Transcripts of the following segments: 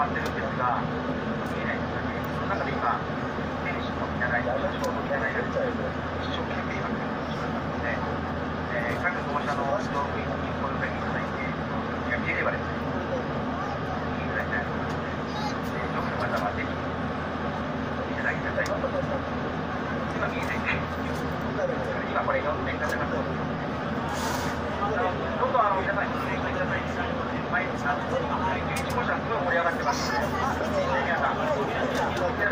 まってるんですが、見えないですよね。その中で今、選手の見習い、コーチの見習いが一生懸命今来てしまったので、各保護者の指導員にご理解いただいて、見れればですね、見ていただきたいと思いますので、上部の方はぜひ見ていただきたいと思います。今見えないね。今これ4点立てますどうぞ皆さんにご参加いただいて。毎日あの現地保護者すごい盛り上がってます。皆さん、よろしくお願いします。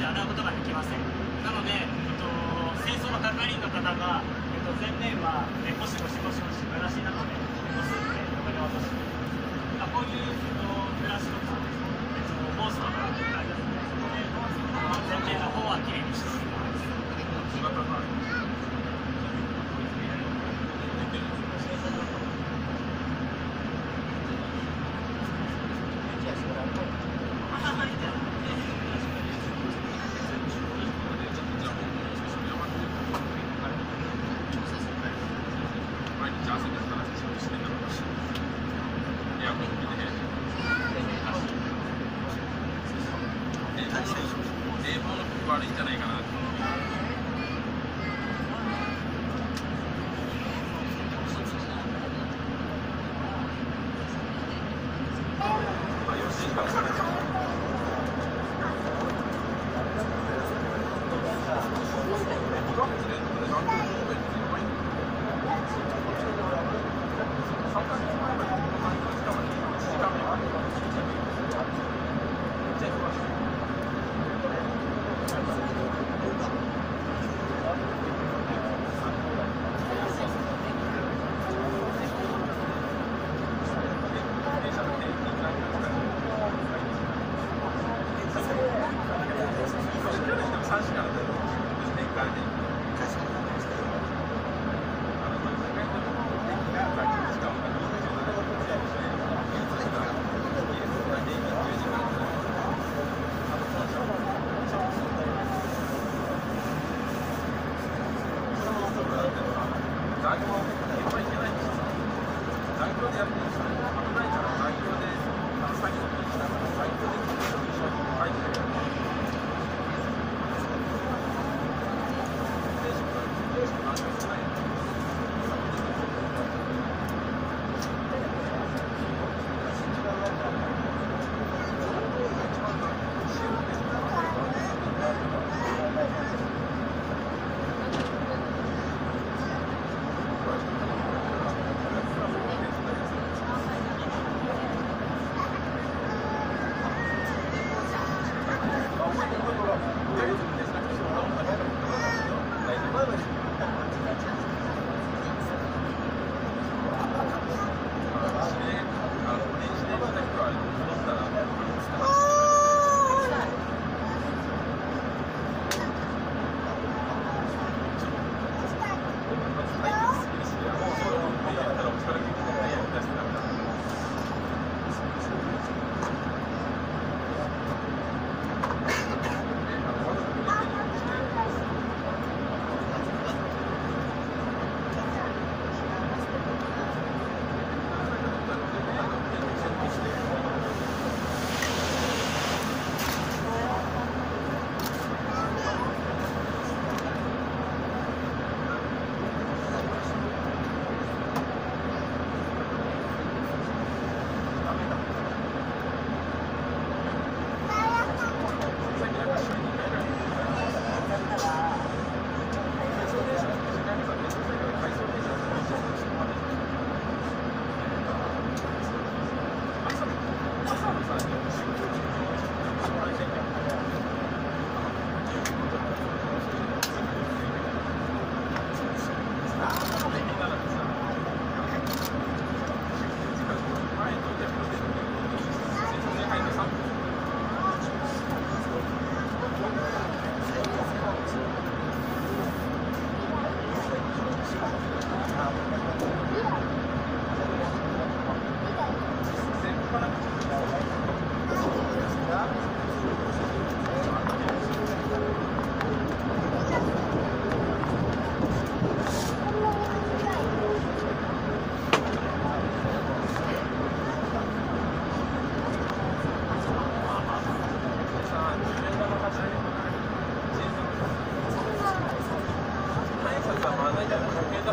で洗うことができません。なので、清掃の係員の方が、前面はゴシゴシゴシゴシブラシなどでこすって汚れを落として、こういうブラシとかホースとかがありますので、そこで前面の方はきれいにしておきます。悪いんじゃないかな。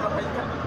I don't know.